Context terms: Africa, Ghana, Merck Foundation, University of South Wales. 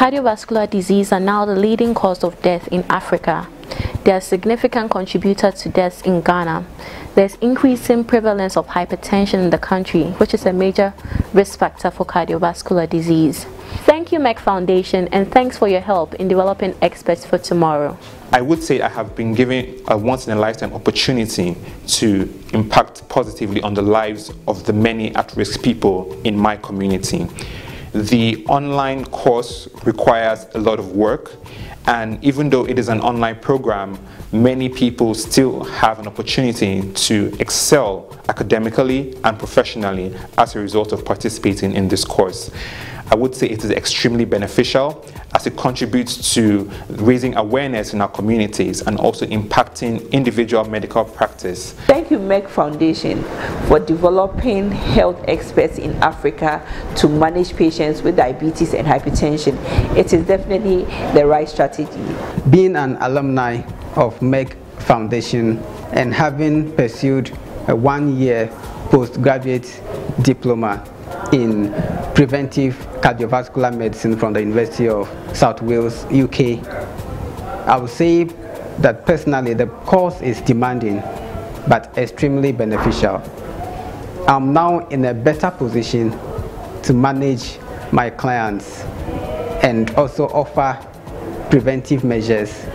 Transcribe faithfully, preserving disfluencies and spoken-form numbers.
Cardiovascular disease are now the leading cause of death in Africa. They are a significant contributor to deaths in Ghana. There is increasing prevalence of hypertension in the country, which is a major risk factor for cardiovascular disease. Thank you, Merck Foundation, and thanks for your help in developing experts for tomorrow. I would say I have been given a once-in-a-lifetime opportunity to impact positively on the lives of the many at-risk people in my community. The online course requires a lot of work, and even though it is an online program, many people still have an opportunity to excel academically and professionally as a result of participating in this course. I would say it is extremely beneficial as it contributes to raising awareness in our communities and also impacting individual medical practice. Thank you, Merck Foundation, for developing health experts in Africa to manage patients with diabetes and hypertension. It is definitely the right strategy. Being an alumni of Merck Foundation and having pursued a one-year postgraduate diploma in preventive cardiovascular medicine from the University of South Wales, U K. I would say that personally the course is demanding but extremely beneficial. I'm now in a better position to manage my clients and also offer preventive measures